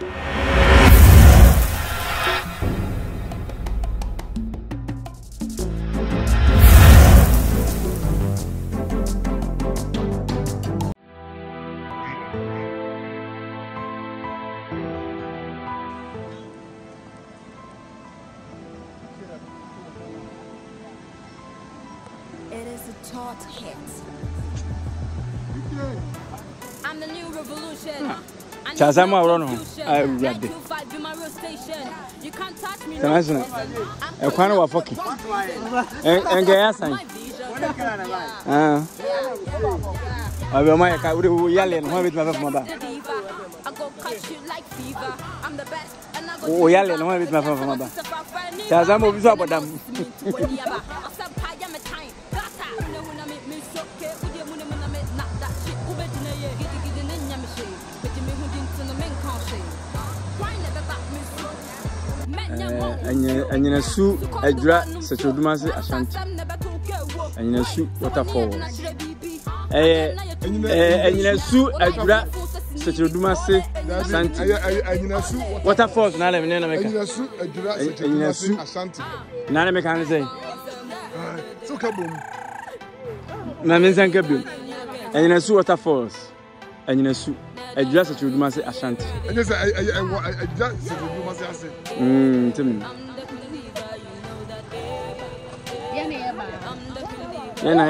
It is a taught hit. I'm the new revolution. Chazama Rono, I'm ready. You can't touch me. I'm kind of a fucking. And get us. And in a suit, a dress such a massive ashanti, and in a suit, waterfalls. And in a suit, a dress such a massive ashanti, waterfalls. Now, I'm going to make a suit, a dress such a massive ashanti. Now, I'm going to say, so kaboom. Namisan kaboom. And in a suit, waterfalls. And in a suit, a dress such a massive ashanti. And yes, I dress such a massive ashanti. Ena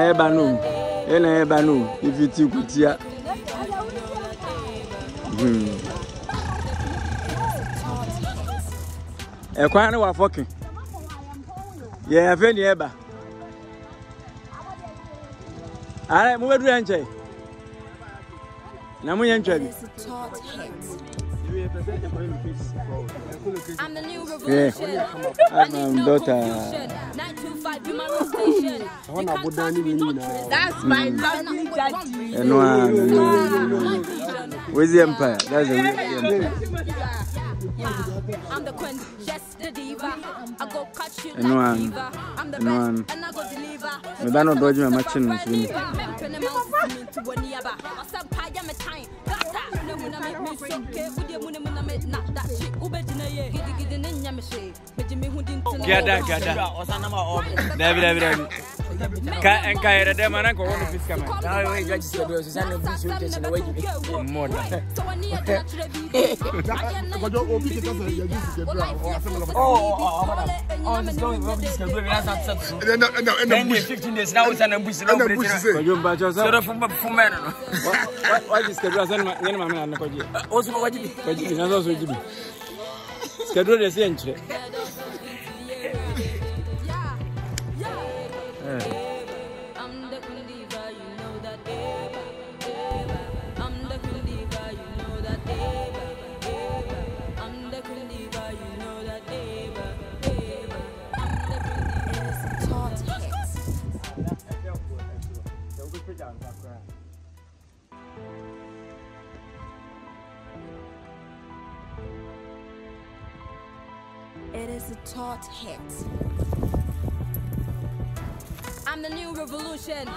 eba no. If you take it here. Ekwa na wa fucking. Yeah, I feel eba. Are mu wedu enche. Na mu yenche bi. I'm the new revolution. I'm daughter. That's my family, daddy. No. Where's the empire? That's the empire. I'm the queen, just the diva. I go catch you like diva. I'm the best, and I go deliver. We don't dodge my matching. It is a taught hit. I'm the new revolution.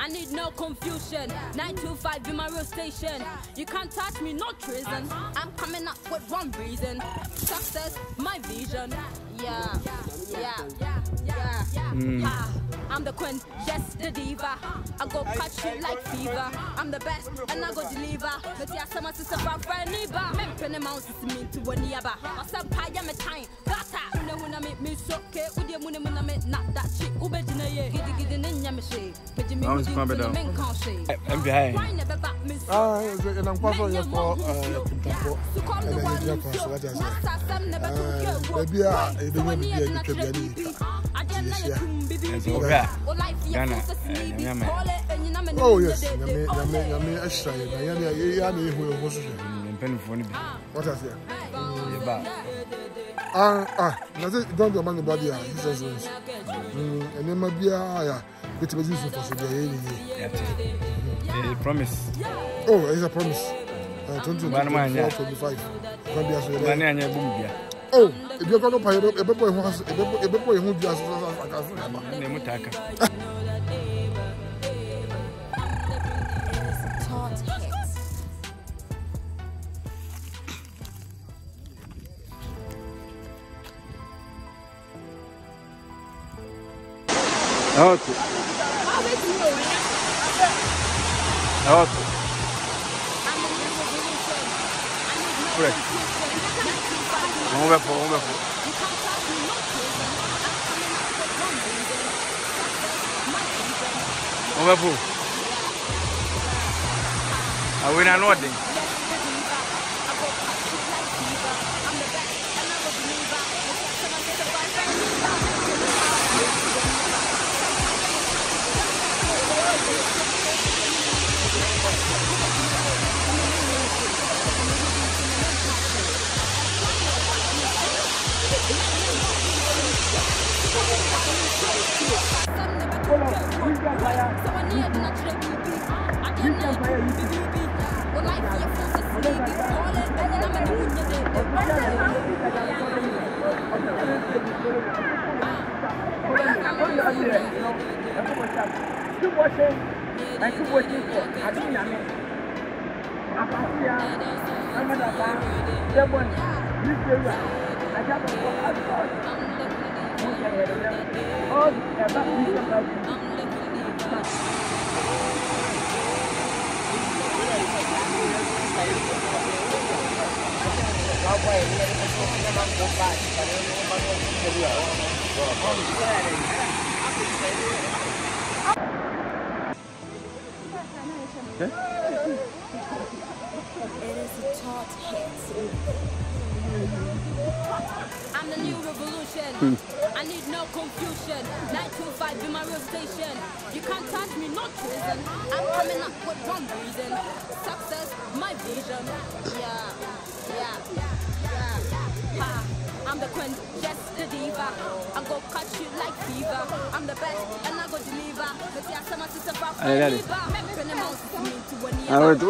I need no confusion. 925 be my real station. You can't touch me, no treason. I'm coming up with one reason. Success, my vision. Yeah. I'm the queen, yes, the diva. I go catch you like fever. I'm the best, and I go deliver. But yeah, someone to survive for a neighbor. Men penny mountains mean to one neighbor. Or some pie, I'm a time. Gata, you know, when I make me so okay, with your money, when I make not that shit. Ubedina, yeah, getting in Yamishi. But you mean, I'm behind. I'm probably your fault. Oh yes, yami extra. Yami what is it? Don't go man the body. And then maybe I get to use for today. Promise. Oh, it's a promise. 2025. Oh, if you're going to pay up, a boy who does like a Okay. Okay. Correct. Wonderful. Wonderful. I win an order. What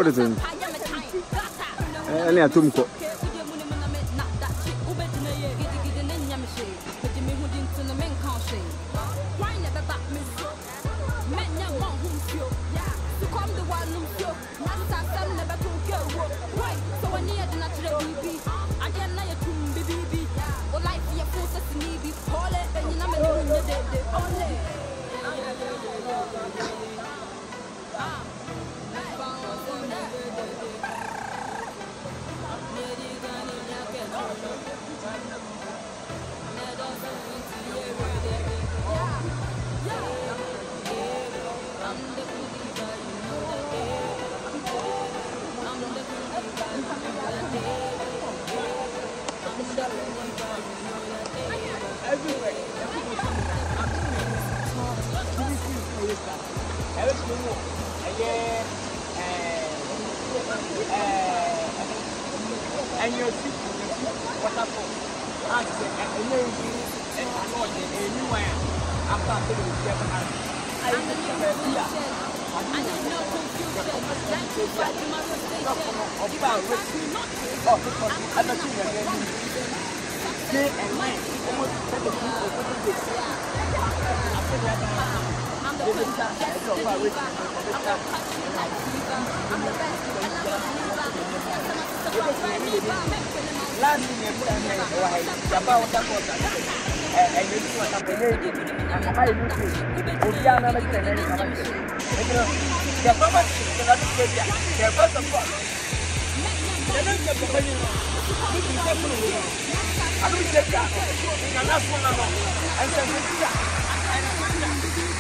is it? Only a tumko.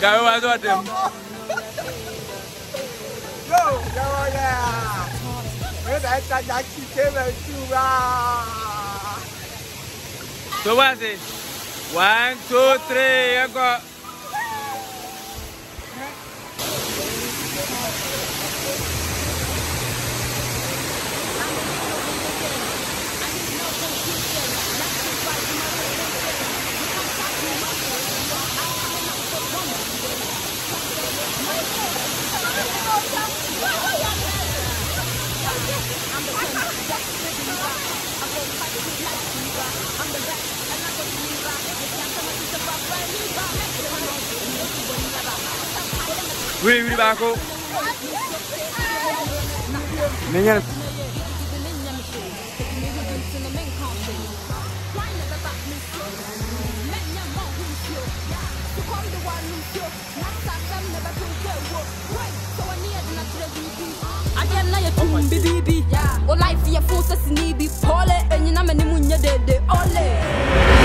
So what's it? 1, 2, 3, I got. Really back up. Baby, yeah. Life, your forces need be poly, and you're not many moon, you're dead,